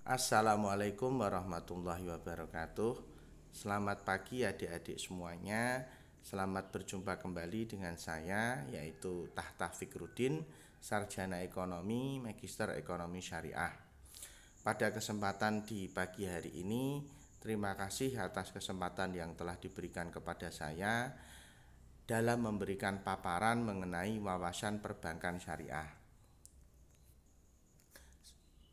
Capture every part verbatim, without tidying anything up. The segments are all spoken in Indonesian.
Assalamualaikum warahmatullahi wabarakatuh. Selamat pagi adik-adik semuanya. Selamat berjumpa kembali dengan saya, yaitu Tahta Fikruddin, Sarjana Ekonomi, Magister Ekonomi Syariah. Pada kesempatan di pagi hari ini, terima kasih atas kesempatan yang telah diberikan kepada saya dalam memberikan paparan mengenai wawasan perbankan syariah.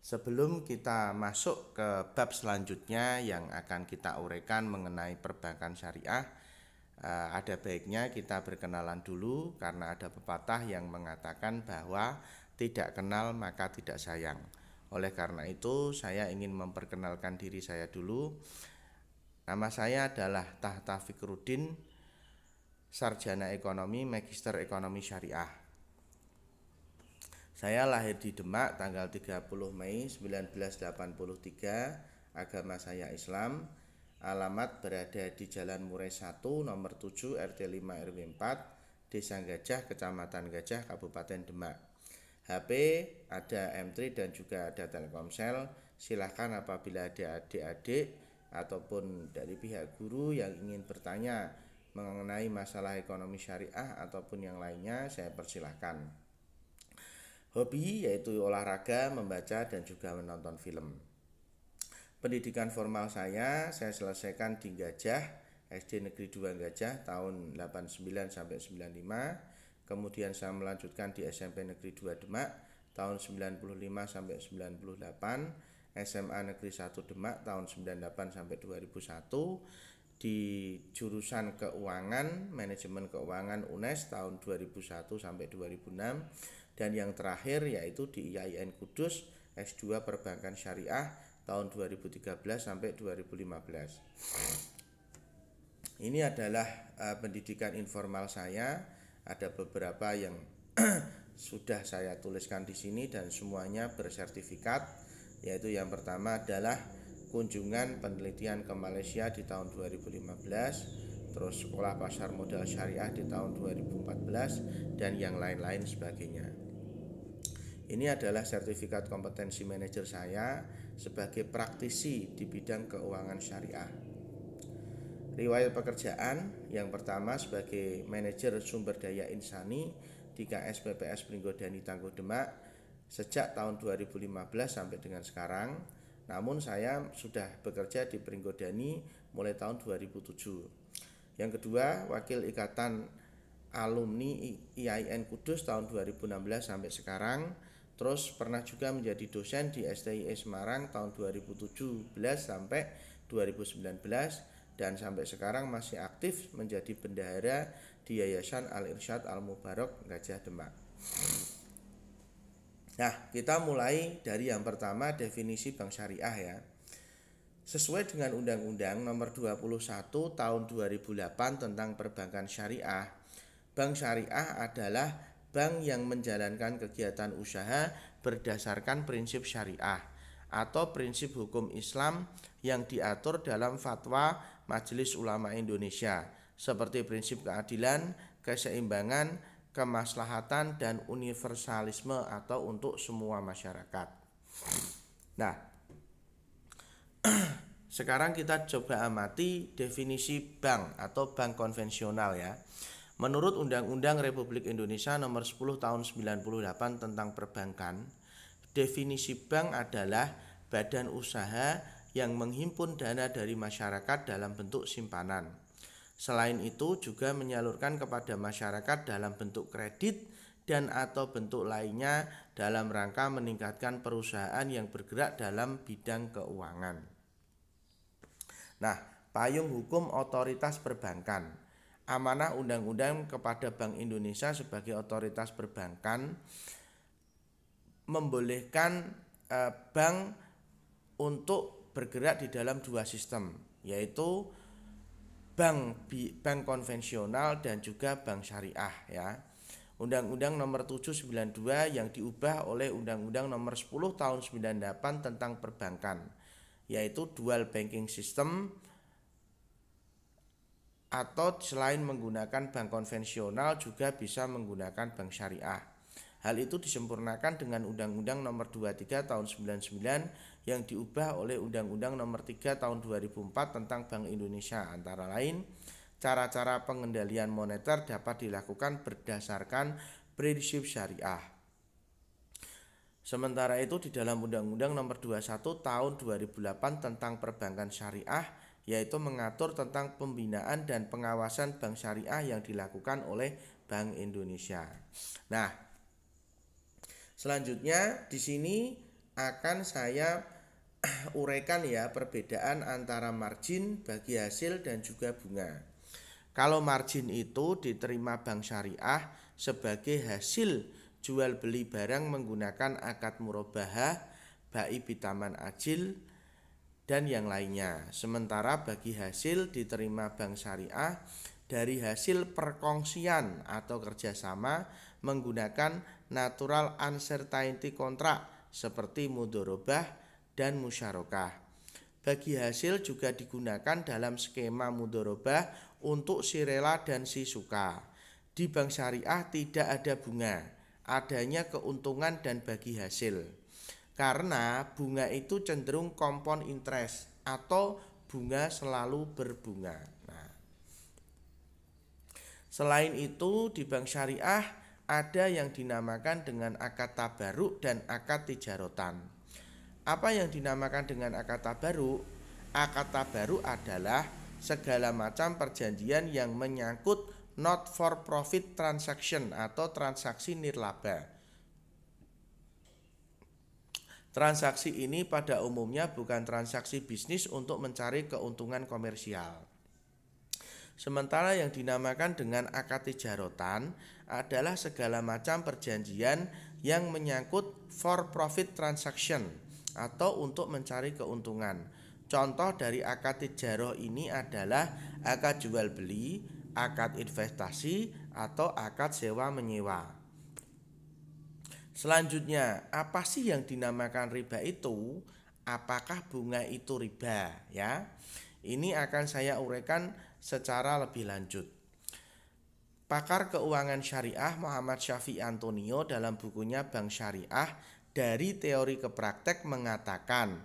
Sebelum kita masuk ke bab selanjutnya yang akan kita uraikan mengenai perbankan syariah, ada baiknya kita berkenalan dulu, karena ada pepatah yang mengatakan bahwa tidak kenal maka tidak sayang. Oleh karena itu, saya ingin memperkenalkan diri saya dulu. Nama saya adalah Tahta Fikruddin, Sarjana Ekonomi, Magister Ekonomi Syariah. Saya lahir di Demak tanggal tiga puluh Mei seribu sembilan ratus delapan puluh tiga, agama saya Islam, alamat berada di Jalan Murai satu, nomor tujuh, R T lima, R W empat, Desa Gajah, Kecamatan Gajah, Kabupaten Demak. H P ada M tiga dan juga ada Telkomsel. Silahkan apabila ada adik-adik ataupun dari pihak guru yang ingin bertanya mengenai masalah ekonomi syariah ataupun yang lainnya, saya persilahkan. Hobi yaitu olahraga, membaca, dan juga menonton film. Pendidikan formal saya, saya selesaikan di Gajah, S D Negeri dua Gajah tahun delapan puluh sembilan sampai sembilan puluh lima. Kemudian saya melanjutkan di S M P Negeri dua Demak tahun sembilan puluh lima sampai sembilan puluh delapan, S M A Negeri satu Demak tahun sembilan puluh delapan sampai dua ribu satu, di jurusan Keuangan, Manajemen Keuangan U N E S tahun dua ribu satu sampai dua ribu enam. Dan yang terakhir yaitu di I A I N Kudus S dua Perbankan Syariah tahun dua ribu tiga belas sampai dua ribu lima belas. Ini adalah uh, pendidikan informal saya. Ada beberapa yang sudah saya tuliskan di sini dan semuanya bersertifikat. Yaitu yang pertama adalah kunjungan penelitian ke Malaysia di tahun dua ribu lima belas, terus sekolah pasar modal syariah di tahun dua ribu empat belas, dan yang lain-lain sebagainya. Ini adalah sertifikat kompetensi manajer saya sebagai praktisi di bidang keuangan syariah. Riwayat pekerjaan, yang pertama sebagai manajer sumber daya insani di K S P P S Pringgodani Tanggu Demak sejak tahun dua ribu lima belas sampai dengan sekarang. Namun saya sudah bekerja di Pringgodani mulai tahun dua ribu tujuh. Yang kedua, wakil ikatan alumni I A I N Kudus tahun dua ribu enam belas sampai sekarang. Terus pernah juga menjadi dosen di S T I S Semarang tahun dua ribu tujuh belas sampai dua ribu sembilan belas, dan sampai sekarang masih aktif menjadi bendahara di Yayasan Al-Irsyad Al-Mubarok Gajah Demak. Nah, kita mulai dari yang pertama, definisi bank syariah ya. Sesuai dengan Undang-Undang Nomor dua puluh satu Tahun dua ribu delapan tentang Perbankan Syariah, bank syariah adalah bank yang menjalankan kegiatan usaha berdasarkan prinsip syariah atau prinsip hukum Islam yang diatur dalam fatwa Majelis Ulama Indonesia, seperti prinsip keadilan, keseimbangan, kemaslahatan, dan universalisme atau untuk semua masyarakat. Nah, sekarang kita coba amati definisi bank atau bank konvensional ya. Menurut Undang-Undang Republik Indonesia Nomor sepuluh Tahun sembilan puluh delapan tentang Perbankan, definisi bank adalah badan usaha yang menghimpun dana dari masyarakat dalam bentuk simpanan. Selain itu juga menyalurkan kepada masyarakat dalam bentuk kredit dan atau bentuk lainnya dalam rangka meningkatkan perusahaan yang bergerak dalam bidang keuangan. Nah, payung hukum otoritas perbankan. Amanah Undang-Undang kepada Bank Indonesia sebagai otoritas perbankan membolehkan eh, bank untuk bergerak di dalam dua sistem, yaitu bank bank konvensional dan juga bank syariah ya. Undang-Undang Nomor tujuh sembilan puluh dua yang diubah oleh Undang-Undang Nomor sepuluh Tahun sembilan puluh delapan tentang Perbankan, yaitu dual banking system, atau selain menggunakan bank konvensional juga bisa menggunakan bank syariah. Hal itu disempurnakan dengan Undang-Undang Nomor dua puluh tiga Tahun sembilan puluh sembilan yang diubah oleh Undang-Undang Nomor tiga Tahun dua ribu empat tentang Bank Indonesia, antara lain cara-cara pengendalian moneter dapat dilakukan berdasarkan prinsip syariah. Sementara itu, di dalam Undang-Undang Nomor dua puluh satu Tahun dua ribu delapan tentang Perbankan Syariah, yaitu mengatur tentang pembinaan dan pengawasan bank syariah yang dilakukan oleh Bank Indonesia. Nah, selanjutnya di sini akan saya uraikan ya perbedaan antara margin, bagi hasil, dan juga bunga. Kalau margin itu diterima bank syariah sebagai hasil jual beli barang menggunakan akad murabahah, bai bitaman ajil, dan yang lainnya. Sementara bagi hasil diterima bank syariah dari hasil perkongsian atau kerjasama menggunakan natural uncertainty kontrak seperti mudharabah dan musyarakah. Bagi hasil juga digunakan dalam skema mudharabah untuk si rela dan si suka. Di bank syariah tidak ada bunga, adanya keuntungan dan bagi hasil, karena bunga itu cenderung compound interest atau bunga selalu berbunga. Nah, selain itu di bank syariah ada yang dinamakan dengan akad tabaruk dan akad tijarotan. Apa yang dinamakan dengan akad tabaruk? Akad tabaruk adalah segala macam perjanjian yang menyangkut not for profit transaction atau transaksi nirlaba. Transaksi ini pada umumnya bukan transaksi bisnis untuk mencari keuntungan komersial. Sementara yang dinamakan dengan akad tijarotan adalah segala macam perjanjian yang menyangkut for profit transaction atau untuk mencari keuntungan. Contoh dari akad tijaroh ini adalah akad jual beli, akad investasi, atau akad sewa menyewa. Selanjutnya, apa sih yang dinamakan riba itu? Apakah bunga itu riba? Ya, ini akan saya uraikan secara lebih lanjut. Pakar keuangan syariah Muhammad Syafi'i Antonio dalam bukunya Bank Syariah dari Teori ke Praktek mengatakan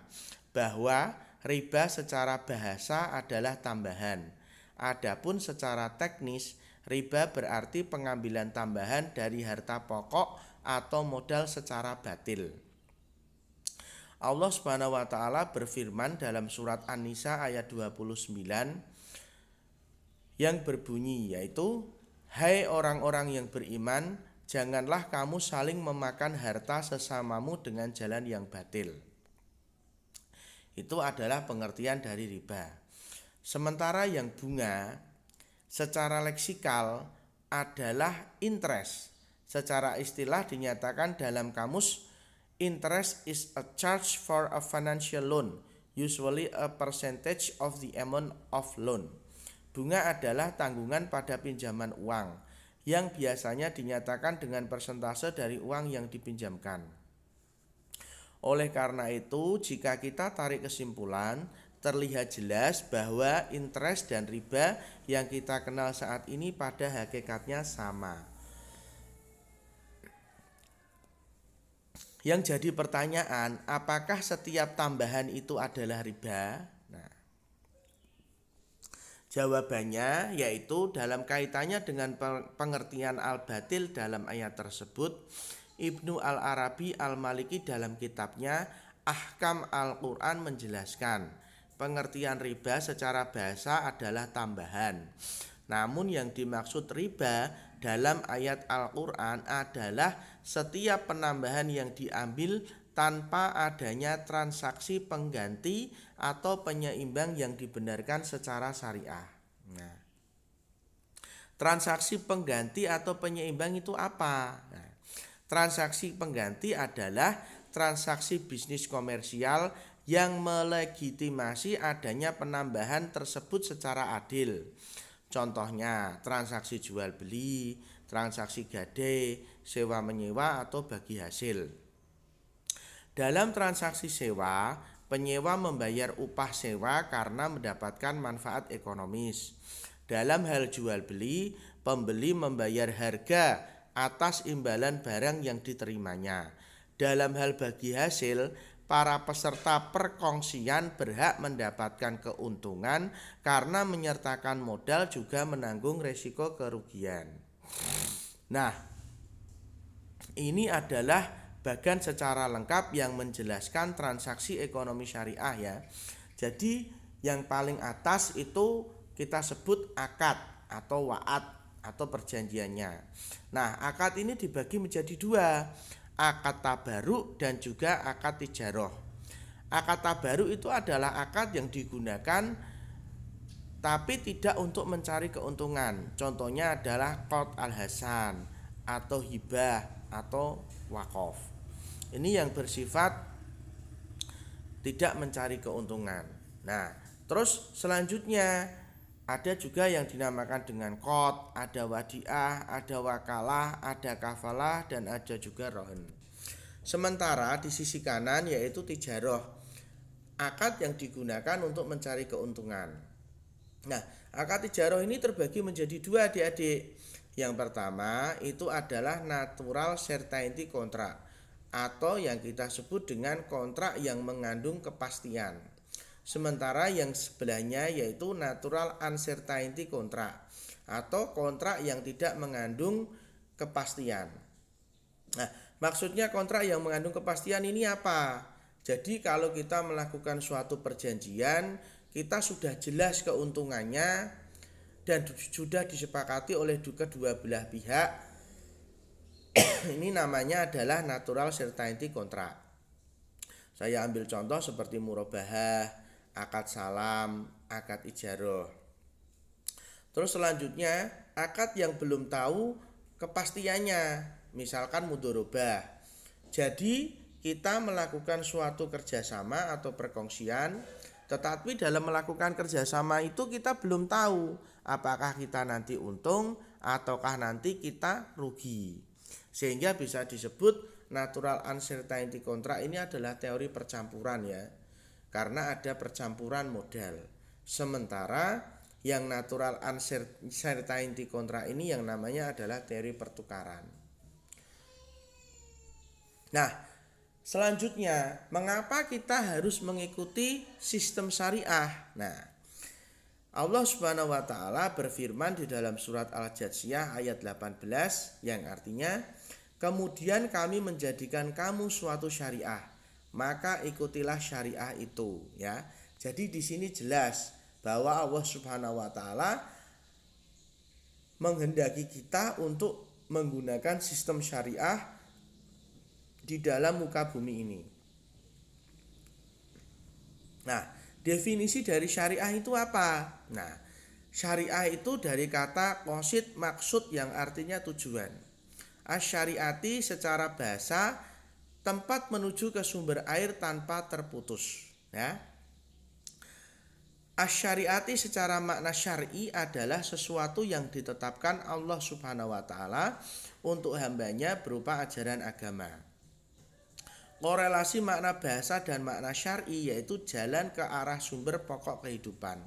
bahwa riba secara bahasa adalah tambahan. Adapun secara teknis, riba berarti pengambilan tambahan dari harta pokok atau modal secara batil. Allah Subhanahu wa taala berfirman dalam surat An-Nisa ayat dua puluh sembilan yang berbunyi yaitu, "Hai orang-orang yang beriman, janganlah kamu saling memakan harta sesamamu dengan jalan yang batil." Itu adalah pengertian dari riba. Sementara yang bunga secara leksikal adalah interest. Secara istilah dinyatakan dalam kamus, interest is a charge for a financial loan, usually a percentage of the amount of loan. Bunga adalah tanggungan pada pinjaman uang yang biasanya dinyatakan dengan persentase dari uang yang dipinjamkan. Oleh karena itu, jika kita tarik kesimpulan, terlihat jelas bahwa interest dan riba yang kita kenal saat ini pada hakikatnya sama. Yang jadi pertanyaan, apakah setiap tambahan itu adalah riba? Nah, jawabannya yaitu dalam kaitannya dengan pengertian al-batil dalam ayat tersebut, Ibnu Al-Arabi Al-Maliki dalam kitabnya Ahkam Al-Quran menjelaskan, pengertian riba secara bahasa adalah tambahan. Namun yang dimaksud riba dalam ayat Al-Quran adalah setiap penambahan yang diambil tanpa adanya transaksi pengganti atau penyeimbang yang dibenarkan secara syariah. Nah, transaksi pengganti atau penyeimbang itu apa? Nah, transaksi pengganti adalah transaksi bisnis komersial yang melegitimasi adanya penambahan tersebut secara adil. Contohnya transaksi jual beli, transaksi gade, sewa menyewa, atau bagi hasil. Dalam transaksi sewa, penyewa membayar upah sewa karena mendapatkan manfaat ekonomis. Dalam hal jual beli, pembeli membayar harga atas imbalan barang yang diterimanya. Dalam hal bagi hasil, para peserta perkongsian berhak mendapatkan keuntungan karena menyertakan modal juga menanggung resiko kerugian. Nah, ini adalah bagan secara lengkap yang menjelaskan transaksi ekonomi syariah ya. Jadi yang paling atas itu kita sebut akad atau waat atau perjanjiannya. Nah, akad ini dibagi menjadi dua, akad tabaruk dan juga akad tijaroh. Akad tabaruk itu adalah akad yang digunakan tapi tidak untuk mencari keuntungan. Contohnya adalah qard al-hasan atau hibah atau wakaf. Ini yang bersifat tidak mencari keuntungan. Nah, terus selanjutnya ada juga yang dinamakan dengan qard, ada wadiah, ada wakalah, ada kafalah, dan ada juga rohen. Sementara di sisi kanan yaitu tijaroh, akad yang digunakan untuk mencari keuntungan. Nah, akad tijaroh ini terbagi menjadi dua adik-adik. Yang pertama itu adalah natural certainty kontrak atau yang kita sebut dengan kontrak yang mengandung kepastian. Sementara yang sebelahnya yaitu natural uncertainty kontrak atau kontrak yang tidak mengandung kepastian. Nah, maksudnya kontrak yang mengandung kepastian ini apa? Jadi kalau kita melakukan suatu perjanjian, kita sudah jelas keuntungannya dan sudah disepakati oleh kedua belah pihak. Ini namanya adalah natural certainty kontrak. Saya ambil contoh seperti murabahah, akad salam, akad ijaroh. Terus selanjutnya akad yang belum tahu kepastiannya, misalkan mudharabah. Jadi kita melakukan suatu kerjasama atau perkongsian, tetapi dalam melakukan kerjasama itu kita belum tahu apakah kita nanti untung ataukah nanti kita rugi, sehingga bisa disebut natural uncertainty kontrak ini adalah teori percampuran ya, karena ada percampuran modal. Sementara yang natural uncertainty kontrak ini yang namanya adalah teori pertukaran. Nah, selanjutnya mengapa kita harus mengikuti sistem syariah? Nah, Allah Subhanahu wa taala berfirman di dalam surat Al-Jathiyah ayat delapan belas yang artinya, "Kemudian kami menjadikan kamu suatu syariah, maka ikutilah syariah itu." Ya, jadi di sini jelas bahwa Allah Subhanahu wa taala menghendaki kita untuk menggunakan sistem syariah di dalam muka bumi ini. Nah, definisi dari syariah itu apa? Nah, syariah itu dari kata qasid, maksud yang artinya tujuan. Asyariati secara bahasa tempat menuju ke sumber air tanpa terputus ya. Asyariati secara makna syar'i adalah sesuatu yang ditetapkan Allah Subhanahu wa taala untuk hambanya berupa ajaran agama. Korelasi makna bahasa dan makna syar'i yaitu jalan ke arah sumber pokok kehidupan.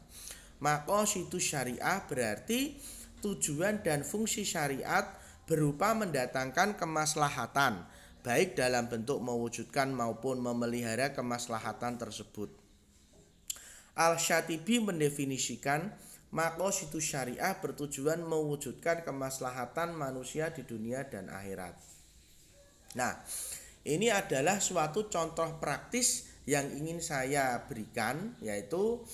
Maqasidu syariah berarti tujuan dan fungsi syariat berupa mendatangkan kemaslahatan, baik dalam bentuk mewujudkan maupun memelihara kemaslahatan tersebut. Al-Syatibi mendefinisikan maqasidu syariah bertujuan mewujudkan kemaslahatan manusia di dunia dan akhirat. Nah, ini adalah suatu contoh praktis yang ingin saya berikan, yaitu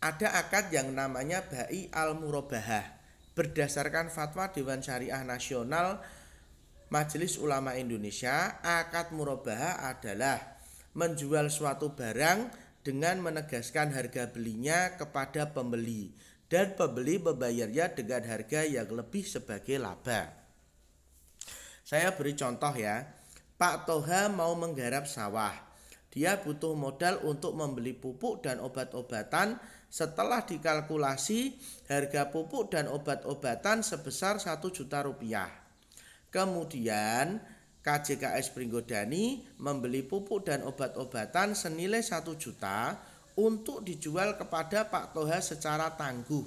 ada akad yang namanya bai al-murabahah berdasarkan fatwa Dewan Syariah Nasional Majelis Ulama Indonesia. Akad murabahah adalah menjual suatu barang dengan menegaskan harga belinya kepada pembeli dan pembeli membayarnya dengan harga yang lebih sebagai laba. Saya beri contoh ya. Pak Toha mau menggarap sawah. Dia butuh modal untuk membeli pupuk dan obat-obatan. Setelah dikalkulasi, harga pupuk dan obat-obatan sebesar satu juta rupiah. Kemudian K J K S Pringgodani membeli pupuk dan obat-obatan senilai satu juta untuk dijual kepada Pak Toha secara tangguh.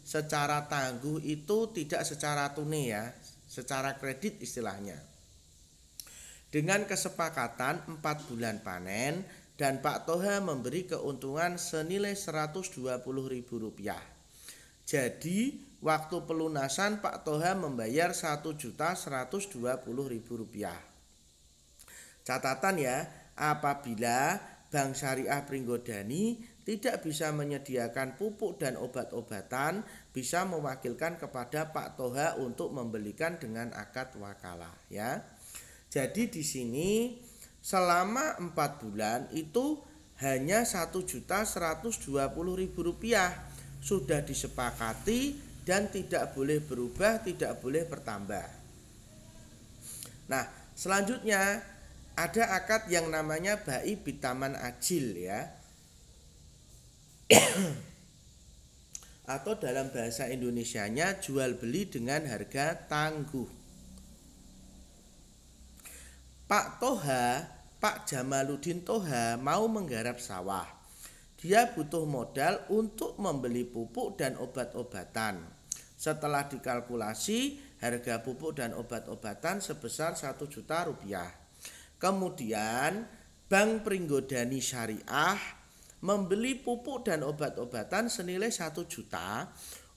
Secara tangguh itu tidak secara tunai ya, secara kredit istilahnya. dengan kesepakatan empat bulan panen, dan Pak Toha memberi keuntungan senilai seratus dua puluh ribu rupiah. Jadi waktu pelunasan Pak Toha membayar satu juta seratus dua puluh ribu rupiah. Catatan ya, apabila Bank Syariah Pringgodani tidak bisa menyediakan pupuk dan obat-obatan, bisa mewakilkan kepada Pak Toha untuk membelikan dengan akad wakalah ya. Jadi di sini selama empat bulan itu hanya satu juta seratus dua puluh ribu rupiah, sudah disepakati dan tidak boleh berubah, tidak boleh bertambah. Nah, selanjutnya ada akad yang namanya bai bitaman ajil ya. Atau dalam bahasa Indonesianya jual beli dengan harga tangguh. Pak Toha, Pak Jamaluddin Toha mau menggarap sawah. Dia butuh modal untuk membeli pupuk dan obat-obatan. Setelah dikalkulasi harga pupuk dan obat-obatan sebesar satu juta rupiah. Kemudian Bank Pringgodani Syariah membeli pupuk dan obat-obatan senilai satu juta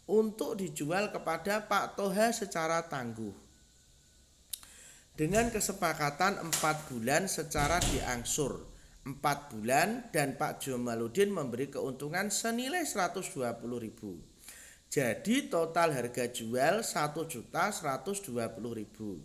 untuk dijual kepada Pak Toha secara tangguh dengan kesepakatan empat bulan secara diangsur empat bulan, dan Pak Jamaluddin memberi keuntungan senilai seratus dua puluh ribu. Jadi total harga jual satu juta seratus dua puluh ribu,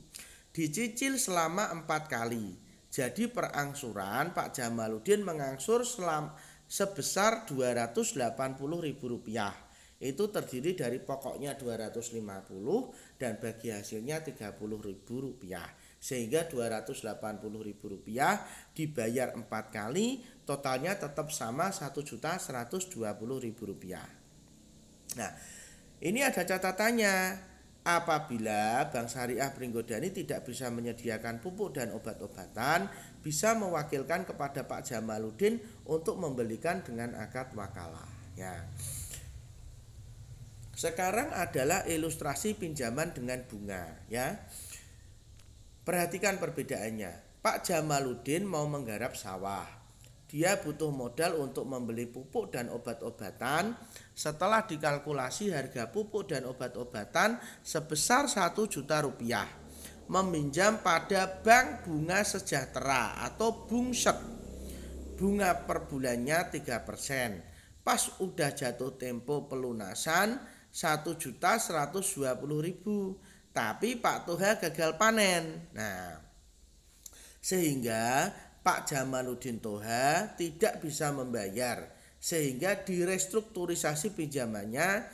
dicicil selama empat kali. Jadi perangsuran Pak Jamaluddin mengangsur selama sebesar dua ratus delapan puluh ribu rupiah. Itu terdiri dari pokoknya dua ratus lima puluh dan bagi hasilnya tiga puluh ribu rupiah. Sehingga dua ratus delapan puluh ribu rupiah dibayar empat kali, totalnya tetap sama satu juta seratus dua puluh ribu rupiah. Nah, ini ada catatannya. Apabila Bank Syariah Pringgodani tidak bisa menyediakan pupuk dan obat-obatan, bisa mewakilkan kepada Pak Jamaluddin untuk membelikan dengan akad wakalah ya. Sekarang adalah ilustrasi pinjaman dengan bunga ya. Perhatikan perbedaannya. Pak Jamaluddin mau menggarap sawah. Dia butuh modal untuk membeli pupuk dan obat-obatan. Setelah dikalkulasi harga pupuk dan obat-obatan sebesar satu juta rupiah, meminjam pada Bank Bunga Sejahtera atau Bungset. Bunga per bulannya tiga persen. Pas udah jatuh tempo pelunasan satu juta seratus dua puluh ribu, tapi Pak Toha gagal panen. Nah, sehingga Pak Jamaluddin Toha tidak bisa membayar, sehingga direstrukturisasi pinjamannya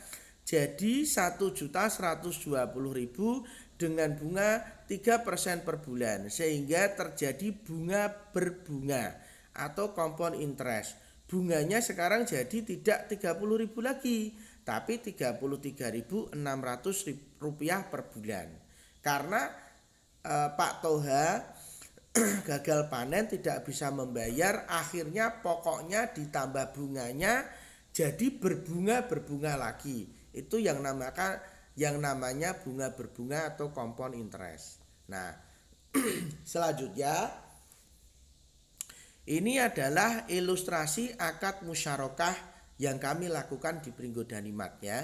jadi satu juta seratus dua puluh ribu dengan bunga tiga persen per bulan, sehingga terjadi bunga berbunga atau compound interest. Bunganya sekarang jadi tidak tiga puluh ribu lagi, tapi tiga puluh tiga ribu enam ratus rupiah per bulan. Karena eh, Pak Toha gagal panen, tidak bisa membayar, akhirnya pokoknya ditambah bunganya jadi berbunga-berbunga lagi. Itu yang namanya, yang namanya bunga berbunga atau compound interest. Nah, selanjutnya ini adalah ilustrasi akad musyarakah yang kami lakukan di Pringgodani Mat ya.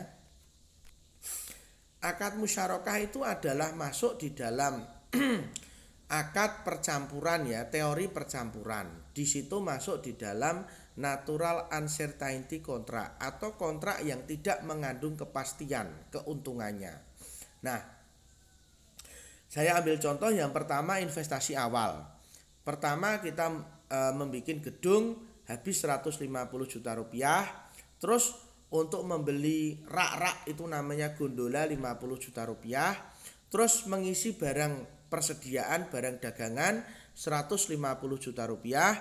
Akad musyarakah itu adalah masuk di dalam akad percampuran ya, teori percampuran. Di situ masuk di dalam natural uncertainty contract atau kontrak yang tidak mengandung kepastian keuntungannya. Nah, saya ambil contoh yang pertama, investasi awal. Pertama kita e, membuat gedung habis seratus lima puluh juta rupiah. Terus untuk membeli rak-rak itu namanya gondola lima puluh juta rupiah. Terus mengisi barang persediaan barang dagangan seratus lima puluh juta rupiah,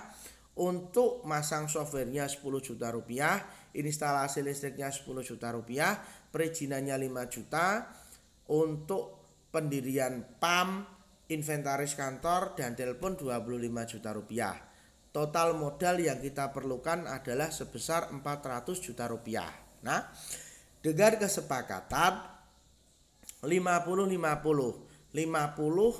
untuk masang softwarenya sepuluh juta rupiah, instalasi listriknya sepuluh juta rupiah, perizinannya lima juta, untuk pendirian P A M, inventaris kantor dan telepon dua puluh lima juta rupiah. Total modal yang kita perlukan adalah sebesar empat ratus juta rupiah. Nah, dengan kesepakatan lima puluh lima puluh, lima puluh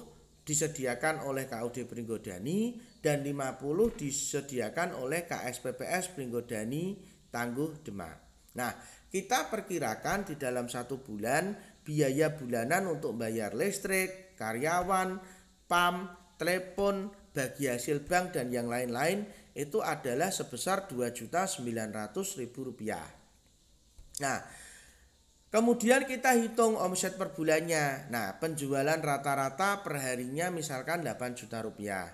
disediakan oleh K U D Pringgodani dan lima puluh disediakan oleh K S P P S Pringgodani Tanggu Demak. Nah, kita perkirakan di dalam satu bulan biaya bulanan untuk bayar listrik, karyawan, P A M, telepon, bagi hasil bank dan yang lain-lain itu adalah sebesar dua juta sembilan ratus ribu rupiah. Nah, kemudian kita hitung omset per bulannya. Nah, penjualan rata-rata perharinya misalkan delapan juta rupiah.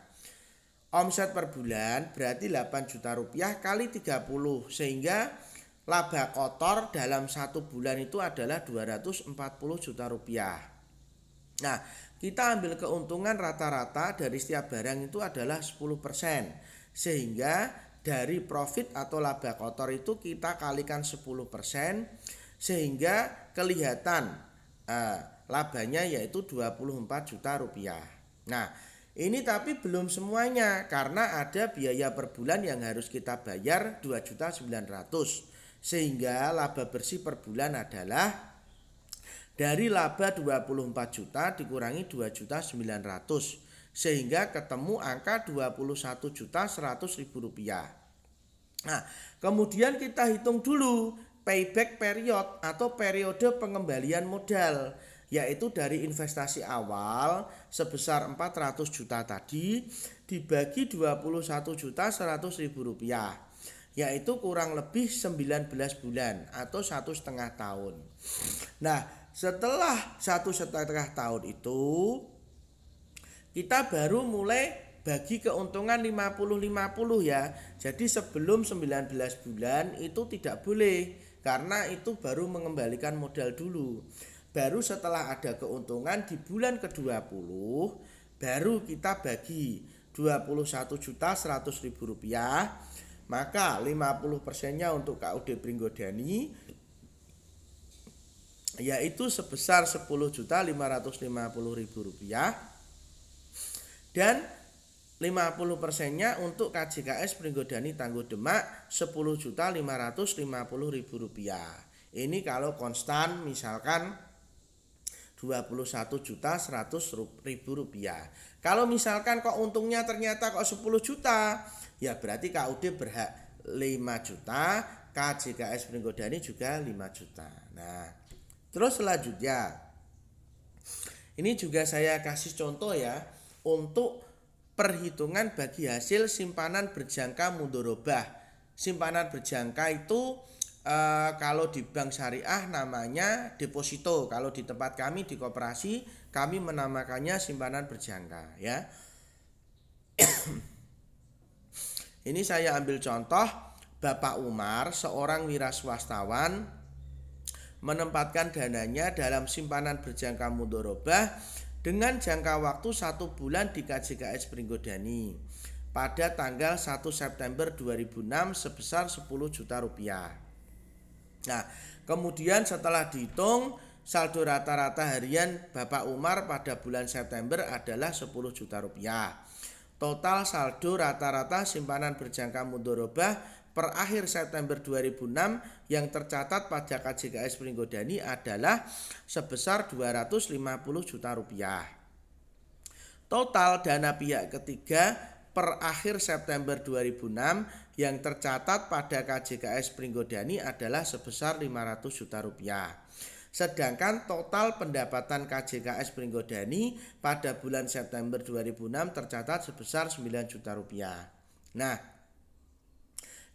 Omset per bulan berarti delapan juta rupiah kali tiga puluh, sehingga laba kotor dalam satu bulan itu adalah dua ratus empat puluh juta rupiah. Nah, kita ambil keuntungan rata-rata dari setiap barang itu adalah sepuluh persen, sehingga dari profit atau laba kotor itu kita kalikan sepuluh persen, sehingga kelihatan eh, labanya yaitu dua puluh empat juta rupiah. Nah, ini tapi belum semuanya, karena ada biaya per bulan yang harus kita bayar dua juta sembilan ratus ribu rupiah. Sehingga laba bersih per bulan adalah dari laba dua puluh empat juta dikurangi dua juta sembilan ratus ribu rupiah, sehingga ketemu angka dua puluh satu juta seratus ribu rupiah. Nah, kemudian kita hitung dulu payback period atau periode pengembalian modal, yaitu dari investasi awal sebesar empat ratus juta tadi dibagi dua puluh satu juta seratus ribu rupiah, yaitu kurang lebih sembilan belas bulan atau satu setengah tahun. Nah, setelah satu setengah tahun itu kita baru mulai bagi keuntungan lima puluh lima puluh ya. Jadi sebelum sembilan belas bulan itu tidak boleh, karena itu baru mengembalikan modal dulu. Baru setelah ada keuntungan di bulan ke dua puluh baru kita bagi dua puluh satu juta seratus ribu rupiah. Maka lima puluh persennya untuk K U D Pringgodani yaitu sebesar sepuluh juta lima ratus lima puluh ribu rupiah, dan lima puluh persennya untuk K J K S Pringgodani Tanggu Demak sepuluh juta lima ratus lima puluh ribu rupiah. Ini kalau konstan misalkan dua puluh satu juta seratus ribu rupiah. Kalau misalkan kok untungnya ternyata kok sepuluh juta, ya berarti K U D berhak lima juta, K J K S Pringgodani juga lima juta. Nah, terus selanjutnya ini juga saya kasih contoh ya untuk perhitungan bagi hasil simpanan berjangka mudharabah. Simpanan berjangka itu e, kalau di bank syariah namanya deposito, kalau di tempat kami di koperasi kami menamakannya simpanan berjangka ya. Ini saya ambil contoh, Bapak Umar seorang wira swastawan menempatkan dananya dalam simpanan berjangka mudharabah dengan jangka waktu satu bulan di K J K S Pringgodani pada tanggal satu September dua ribu enam sebesar sepuluh juta rupiah. Nah, kemudian setelah dihitung saldo rata-rata harian Bapak Umar pada bulan September adalah sepuluh juta rupiah. Total saldo rata-rata simpanan berjangka mudharabah per akhir September dua ribu enam yang tercatat pada K J K S Pringgodani adalah sebesar dua ratus lima puluh juta rupiah. Total dana pihak ketiga per akhir September dua ribu enam yang tercatat pada K J K S Pringgodani adalah sebesar lima ratus juta rupiah. Sedangkan total pendapatan K J K S Pringgodani pada bulan September dua ribu enam tercatat sebesar sembilan juta rupiah. Nah,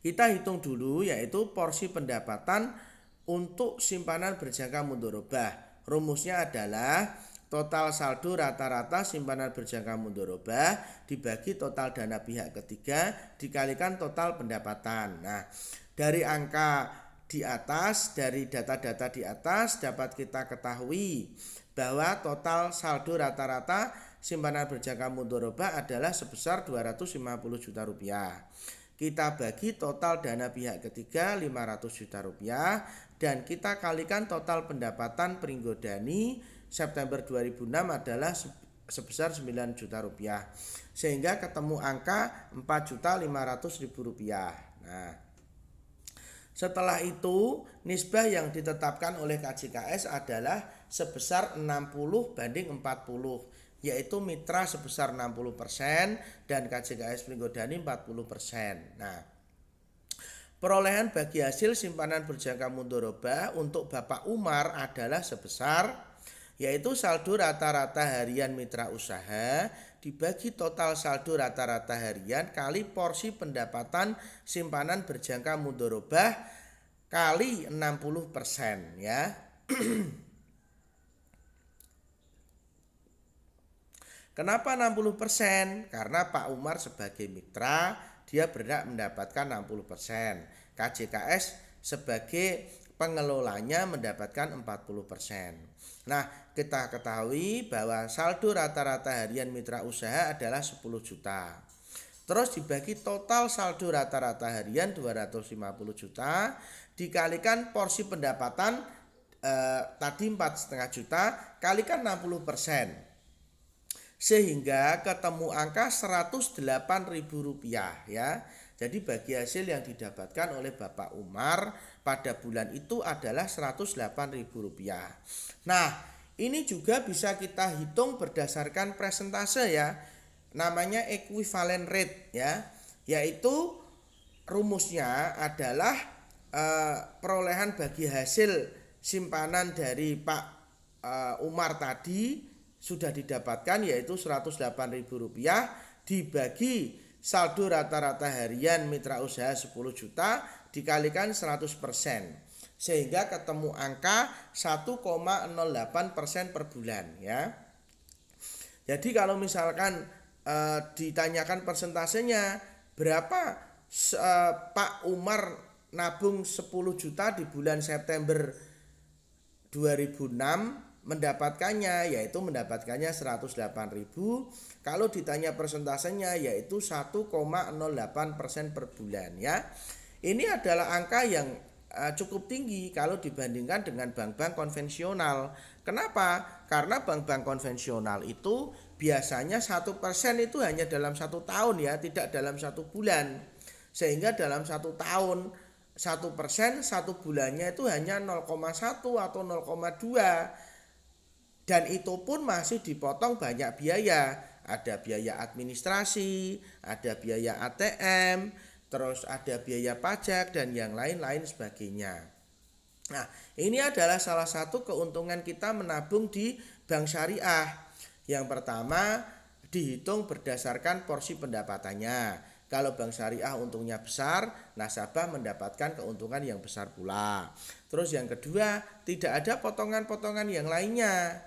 kita hitung dulu yaitu porsi pendapatan untuk simpanan berjangka mudharabah. Rumusnya adalah total saldo rata-rata simpanan berjangka mudharabah dibagi total dana pihak ketiga dikalikan total pendapatan. Nah, dari angka di atas, dari data-data di atas dapat kita ketahui bahwa total saldo rata-rata simpanan berjangka mudharabah adalah sebesar dua ratus lima puluh juta rupiah. Kita bagi total dana pihak ketiga lima ratus juta rupiah dan kita kalikan total pendapatan Pringgodani September dua ribu enam adalah sebesar sembilan juta rupiah, sehingga ketemu angka empat juta lima ratus ribu rupiah. Nah, setelah itu nisbah yang ditetapkan oleh K J K S adalah sebesar enam puluh banding empat puluh. yaitu mitra sebesar enam puluh persen dan K J K S Pringgodani empat puluh persen. Nah, perolehan bagi hasil simpanan berjangka mundoroba untuk Bapak Umar adalah sebesar, yaitu saldo rata-rata harian mitra usaha dibagi total saldo rata-rata harian kali porsi pendapatan simpanan berjangka mundoroba kali enam puluh persen, ya. Kenapa enam puluh persen? Karena Pak Umar sebagai mitra dia berhak mendapatkan enam puluh persen. K J K S sebagai pengelolanya mendapatkan empat puluh persen. Nah, kita ketahui bahwa saldo rata-rata harian mitra usaha adalah sepuluh juta. Terus dibagi total saldo rata-rata harian dua ratus lima puluh juta dikalikan porsi pendapatan eh, tadi empat koma lima juta kalikan enam puluh persen. Sehingga ketemu angka seratus delapan ribu rupiah, ya. Jadi bagi hasil yang didapatkan oleh Bapak Umar pada bulan itu adalah seratus delapan ribu rupiah. Nah, ini juga bisa kita hitung berdasarkan presentase, ya. Namanya equivalent rate, ya. Yaitu rumusnya adalah e, perolehan bagi hasil simpanan dari Pak e, Umar tadi sudah didapatkan, yaitu seratus delapan ribu rupiah dibagi saldo rata-rata harian mitra usaha sepuluh juta dikalikan seratus persen, sehingga ketemu angka satu koma nol delapan persen per bulan, ya. Jadi kalau misalkan e, ditanyakan persentasenya berapa e, Pak Umar nabung sepuluh juta di bulan September dua ribu enam mendapatkannya, yaitu mendapatkannya seratus delapan ribu. Kalau ditanya persentasenya, yaitu satu koma nol delapan persen per bulan, ya. Ini adalah angka yang uh, cukup tinggi kalau dibandingkan dengan bank-bank konvensional. Kenapa? Karena bank-bank konvensional itu biasanya satu persen itu hanya dalam satu tahun, ya, tidak dalam satu bulan. Sehingga dalam satu tahun satu persen satu bulannya itu hanya nol koma satu atau nol koma dua. Dan itu pun masih dipotong banyak biaya. Ada biaya administrasi, ada biaya A T M, terus ada biaya pajak dan yang lain-lain sebagainya. Nah, ini adalah salah satu keuntungan kita menabung di bank syariah. Yang pertama, dihitung berdasarkan porsi pendapatannya. Kalau bank syariah untungnya besar, nasabah mendapatkan keuntungan yang besar pula. Terus yang kedua, tidak ada potongan-potongan yang lainnya,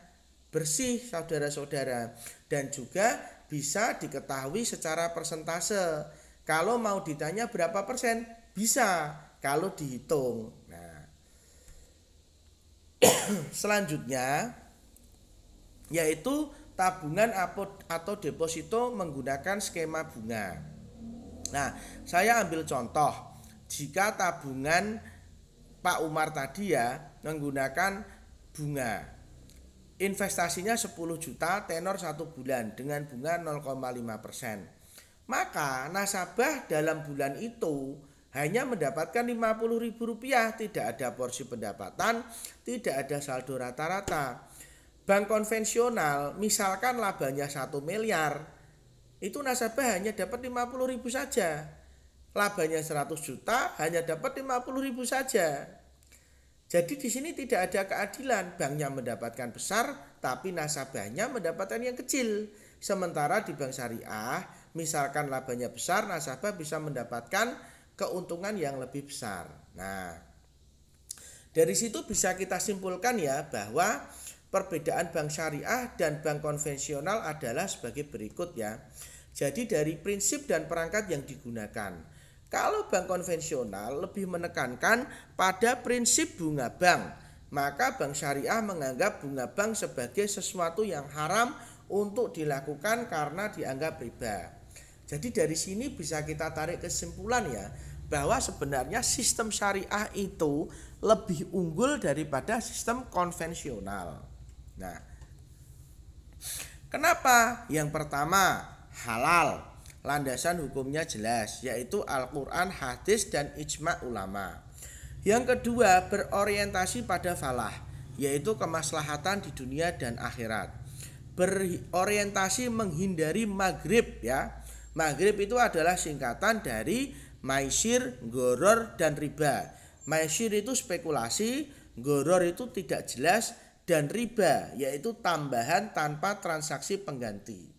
bersih saudara-saudara, dan juga bisa diketahui secara persentase. Kalau mau ditanya berapa persen, bisa kalau dihitung. Nah, selanjutnya yaitu tabungan atau deposito menggunakan skema bunga. Nah, saya ambil contoh jika tabungan Pak Umar tadi, ya, menggunakan bunga. Investasinya sepuluh juta tenor satu bulan dengan bunga nol koma lima persen. Maka nasabah dalam bulan itu hanya mendapatkan lima puluh ribu rupiah, tidak ada porsi pendapatan, tidak ada saldo rata-rata. Bank konvensional misalkan labanya satu miliar, itu nasabah hanya dapat lima puluh ribu saja. Labanya seratus juta hanya dapat lima puluh ribu saja. Jadi di sini tidak ada keadilan, banknya mendapatkan besar tapi nasabahnya mendapatkan yang kecil. Sementara di bank syariah, misalkan labanya besar, nasabah bisa mendapatkan keuntungan yang lebih besar. Nah, dari situ bisa kita simpulkan, ya, bahwa perbedaan bank syariah dan bank konvensional adalah sebagai berikut, ya. Jadi dari prinsip dan perangkat yang digunakan. Kalau bank konvensional lebih menekankan pada prinsip bunga bank, maka bank syariah menganggap bunga bank sebagai sesuatu yang haram untuk dilakukan karena dianggap riba. Jadi dari sini bisa kita tarik kesimpulan, ya, bahwa sebenarnya sistem syariah itu lebih unggul daripada sistem konvensional. Nah, kenapa? Yang pertama, halal. Landasan hukumnya jelas, yaitu Al-Quran, hadis, dan ijma ulama. Yang kedua, berorientasi pada falah, yaitu kemaslahatan di dunia dan akhirat. berorientasi menghindari maghrib ya. Maghrib itu adalah singkatan dari maisir, goror, dan riba. Maisir itu spekulasi, goror itu tidak jelas, dan riba yaitu tambahan tanpa transaksi pengganti.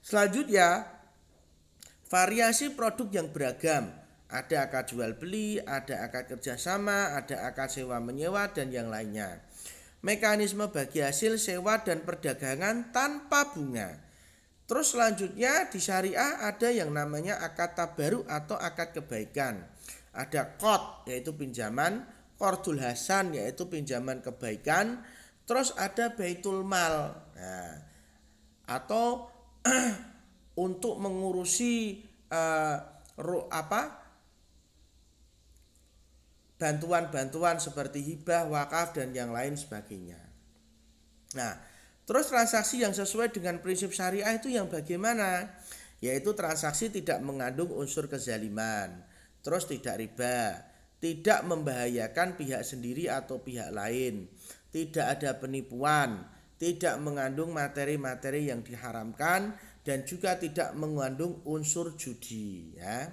Selanjutnya, variasi produk yang beragam. Ada akad jual beli, ada akad kerjasama, ada akad sewa menyewa, dan yang lainnya. Mekanisme bagi hasil sewa dan perdagangan tanpa bunga. Terus selanjutnya di syariah ada yang namanya akad tabaruk atau akad kebaikan. Ada qard yaitu pinjaman, qardul hasan yaitu pinjaman kebaikan. Terus ada baitul mal, nah, atau untuk mengurusi eh, apa? bantuan-bantuan seperti hibah, wakaf, dan yang lain sebagainya. Nah, terus transaksi yang sesuai dengan prinsip syariah itu yang bagaimana? Yaitu transaksi tidak mengandung unsur kezaliman, terus tidak riba, tidak membahayakan pihak sendiri atau pihak lain, tidak ada penipuan, tidak mengandung materi-materi yang diharamkan, dan juga tidak mengandung unsur judi ya.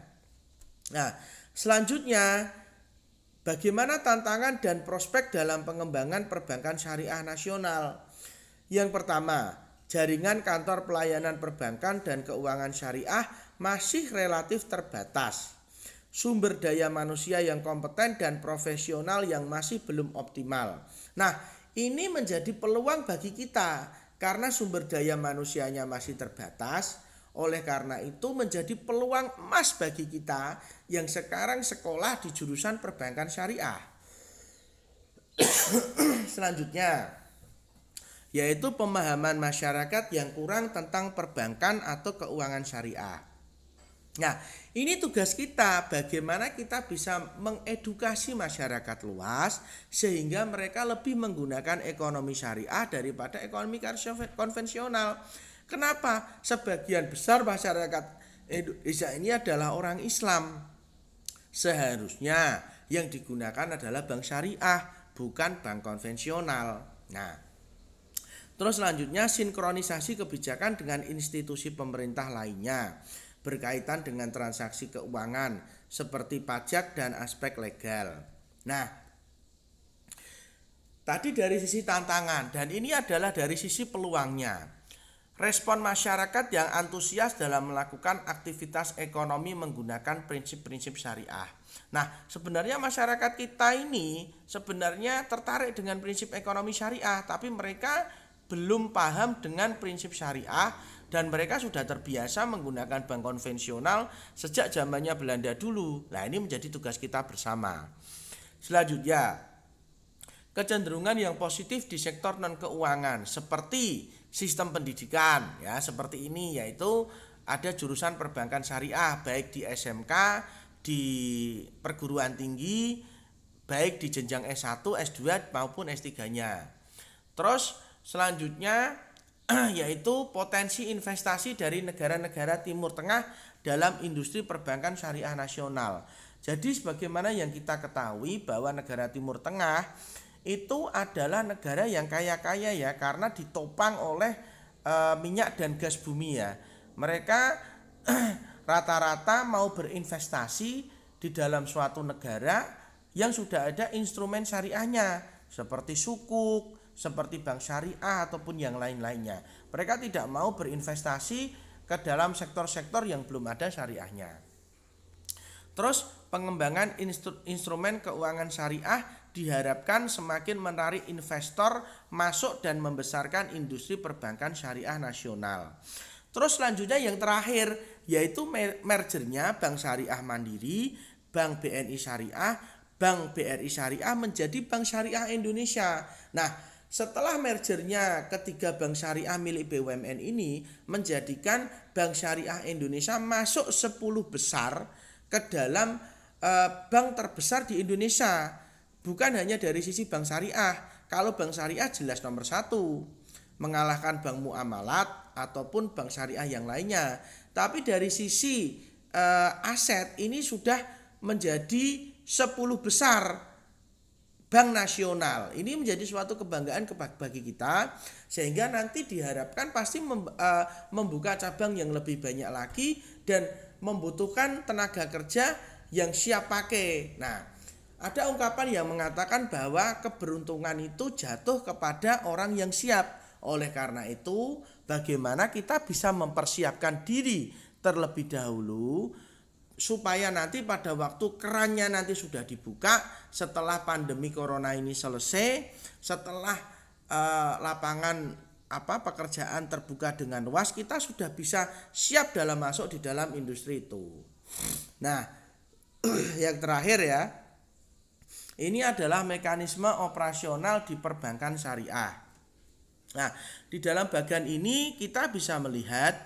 Nah, selanjutnya bagaimana tantangan dan prospek dalam pengembangan perbankan syariah nasional? Yang pertama, jaringan kantor pelayanan perbankan dan keuangan syariah masih relatif terbatas. Sumber daya manusia yang kompeten dan profesional yang masih belum optimal. Nah, ini menjadi peluang bagi kita karena sumber daya manusianya masih terbatas. Oleh karena itu menjadi peluang emas bagi kita yang sekarang sekolah di jurusan perbankan syariah. Selanjutnya, yaitu pemahaman masyarakat yang kurang tentang perbankan atau keuangan syariah. Nah, ini tugas kita, bagaimana kita bisa mengedukasi masyarakat luas sehingga mereka lebih menggunakan ekonomi syariah daripada ekonomi konvensional. Kenapa? Sebagian besar masyarakat Indonesia ini adalah orang Islam. Seharusnya yang digunakan adalah bank syariah, bukan bank konvensional. Nah, terus selanjutnya sinkronisasi kebijakan dengan institusi pemerintah lainnya berkaitan dengan transaksi keuangan seperti pajak dan aspek legal. Nah, tadi dari sisi tantangan dan ini adalah dari sisi peluangnya. Respon masyarakat yang antusias dalam melakukan aktivitas ekonomi menggunakan prinsip-prinsip syariah. Nah, sebenarnya masyarakat kita ini sebenarnya tertarik dengan prinsip ekonomi syariah, tapi mereka belum paham dengan prinsip syariah dan mereka sudah terbiasa menggunakan bank konvensional sejak zamannya Belanda dulu. Nah, ini menjadi tugas kita bersama. Selanjutnya, kecenderungan yang positif di sektor non keuangan seperti sistem pendidikan ya seperti ini, yaitu ada jurusan perbankan syariah baik di S M K, di perguruan tinggi, baik di jenjang S satu, S dua maupun S tiga-nya. Terus selanjutnya yaitu potensi investasi dari negara-negara Timur Tengah dalam industri perbankan syariah nasional. Jadi sebagaimana yang kita ketahui bahwa negara Timur Tengah itu adalah negara yang kaya-kaya ya, karena ditopang oleh e, minyak dan gas bumi ya. Mereka rata-rata mau berinvestasi di dalam suatu negara yang sudah ada instrumen syariahnya seperti sukuk, seperti bank syariah ataupun yang lain-lainnya. Mereka tidak mau berinvestasi ke dalam sektor-sektor yang belum ada syariahnya. Terus pengembangan instru instrumen keuangan syariah diharapkan semakin menarik investor masuk dan membesarkan industri perbankan syariah nasional. Terus selanjutnya yang terakhir yaitu mergernya Bank Syariah Mandiri, Bank B N I Syariah, Bank B R I Syariah menjadi Bank Syariah Indonesia. Nah, setelah mergernya ketiga bank syariah milik B U M N ini menjadikan Bank Syariah Indonesia masuk sepuluh besar ke dalam eh, bank terbesar di Indonesia. Bukan hanya dari sisi bank syariah, kalau bank syariah jelas nomor satu, mengalahkan bank muamalat ataupun bank syariah yang lainnya. Tapi dari sisi e, aset ini sudah menjadi sepuluh besar bank nasional. Ini menjadi suatu kebanggaan bagi kita, sehingga nanti diharapkan pasti membuka cabang yang lebih banyak lagi dan membutuhkan tenaga kerja yang siap pakai. Nah, ada ungkapan yang mengatakan bahwa keberuntungan itu jatuh kepada orang yang siap. Oleh karena itu, bagaimana kita bisa mempersiapkan diri terlebih dahulu supaya nanti pada waktu kerannya nanti sudah dibuka, setelah pandemi corona ini selesai, setelah eh, lapangan apa pekerjaan terbuka dengan luas, kita sudah bisa siap dalam masuk di dalam industri itu. Nah, yang terakhir ya, ini adalah mekanisme operasional di perbankan syariah. Nah, di dalam bagian ini kita bisa melihat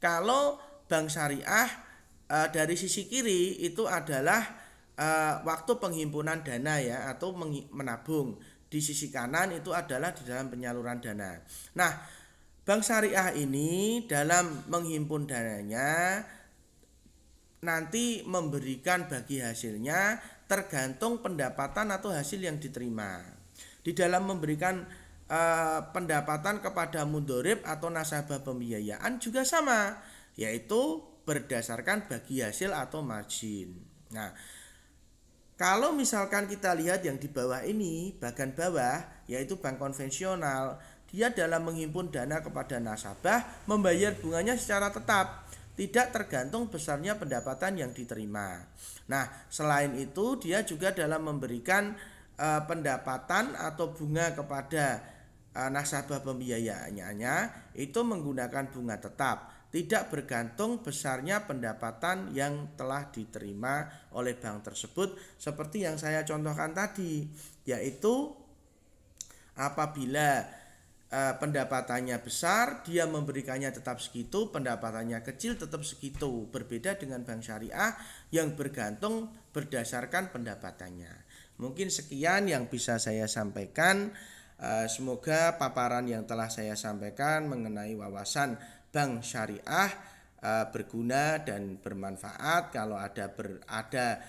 kalau bank syariah Uh, dari sisi kiri itu adalah uh, waktu penghimpunan dana ya, atau menabung. Di sisi kanan itu adalah di dalam penyaluran dana. Nah, bank syariah ini dalam menghimpun dananya nanti memberikan bagi hasilnya tergantung pendapatan atau hasil yang diterima. Di dalam memberikan uh, pendapatan kepada mundorib atau nasabah pembiayaan juga sama, yaitu berdasarkan bagi hasil atau margin. Nah, kalau misalkan kita lihat yang di bawah ini, bagian bawah, yaitu bank konvensional, dia dalam menghimpun dana kepada nasabah membayar bunganya secara tetap, tidak tergantung besarnya pendapatan yang diterima. Nah, selain itu dia juga dalam memberikan uh, pendapatan atau bunga kepada uh, nasabah pembiayaannya itu menggunakan bunga tetap, tidak bergantung besarnya pendapatan yang telah diterima oleh bank tersebut, seperti yang saya contohkan tadi, yaitu apabila eh, pendapatannya besar, dia memberikannya tetap segitu, pendapatannya kecil tetap segitu. Berbeda dengan bank syariah yang bergantung berdasarkan pendapatannya. Mungkin sekian yang bisa saya sampaikan. Eh, semoga paparan yang telah saya sampaikan mengenai wawasan bank syariah uh, berguna dan bermanfaat. Kalau ada ber, ada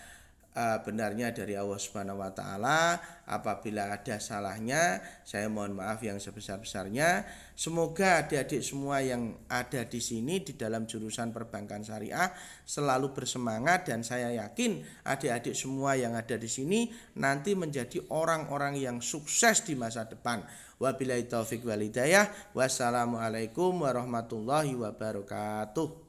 uh, benarnya dari Allah Subhanahu wa taala, apabila ada salahnya saya mohon maaf yang sebesar-besarnya. Semoga adik-adik semua yang ada di sini di dalam jurusan perbankan syariah selalu bersemangat, dan saya yakin adik-adik semua yang ada di sini nanti menjadi orang-orang yang sukses di masa depan. Wabillahi taufik wal hidayah. Wassalamualaikum warahmatullahi wabarakatuh.